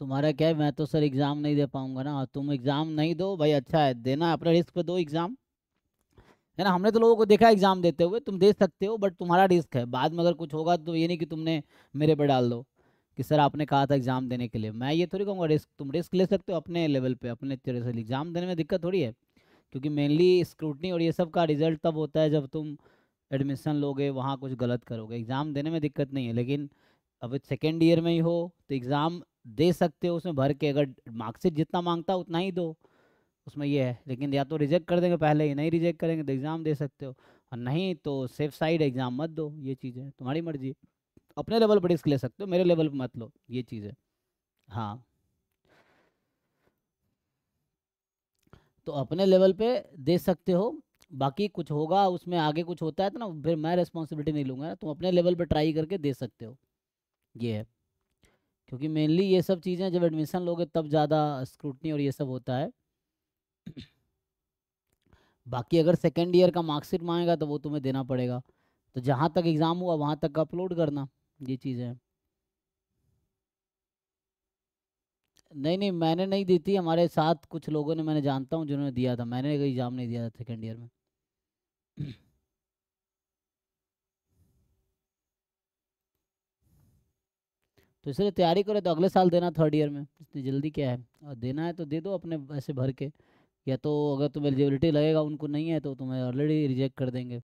तुम्हारा क्या है, मैं तो सर एग्ज़ाम नहीं दे पाऊंगा ना। तुम एग्ज़ाम नहीं दो भाई, अच्छा है, देना अपने रिस्क पे दो एग्ज़ाम, है ना। हमने तो लोगों को देखा एग्ज़ाम देते हुए, तुम दे सकते हो बट तुम्हारा रिस्क है। बाद में अगर कुछ होगा तो ये नहीं कि तुमने मेरे पे डाल दो कि सर आपने कहा था एग्ज़ाम देने के लिए। मैं ये थोड़ी कहूँगा रिस्क, तुम रिस्क ले सकते हो अपने लेवल पर, अपने तरह से। एग्ज़ाम देने में दिक्कत थोड़ी है, क्योंकि मेनली स्क्रूटनी और ये सब का रिजल्ट तब होता है जब तुम एडमिशन लोगे, वहाँ कुछ गलत करोगे। एग्ज़ाम देने में दिक्कत नहीं है, लेकिन अब सेकेंड ईयर में ही हो तो एग्ज़ाम दे सकते हो, उसमें भर के। अगर मार्क्सिट जितना मांगता है उतना ही दो, उसमें ये है। लेकिन या तो रिजेक्ट कर देंगे पहले ही, नहीं रिजेक्ट करेंगे तो एग्ज़ाम दे सकते हो, और नहीं तो सेफ साइड एग्ज़ाम मत दो। ये चीज़ है, तुम्हारी मर्जी, अपने लेवल पर रिस्क ले सकते हो, मेरे लेवल पर मत लो, ये चीज़ है। हाँ, तो अपने लेवल पे दे सकते हो, बाकी कुछ होगा उसमें आगे कुछ होता है तो ना फिर मैं रिस्पॉन्सिबिलिटी नहीं लूँगा। तुम अपने लेवल पर ट्राई करके दे सकते हो, ये है। क्योंकि मेनली ये सब चीज़ें जब एडमिशन लोगे तब ज़्यादा स्क्रूटनी और ये सब होता है। बाकी अगर सेकेंड ईयर का मार्कशीट मांगेगा तो वो तुम्हें देना पड़ेगा, तो जहाँ तक एग्ज़ाम हुआ वहाँ तक अपलोड करना, ये चीज़ें हैं। नहीं, मैंने नहीं दी थी, हमारे साथ कुछ लोगों ने, मैंने जानता हूँ जिन्होंने दिया था। मैंने एग्ज़ाम नहीं दिया था सेकेंड ईयर में। तो इसलिए तैयारी करो तो अगले साल देना, थर्ड ईयर में, इतनी जल्दी क्या है। और देना है तो दे दो अपने ऐसे भर के, या तो अगर तुम्हें एलिजिबिलिटी लगेगा उनको नहीं है तो तुम्हें ऑलरेडी रिजेक्ट कर देंगे।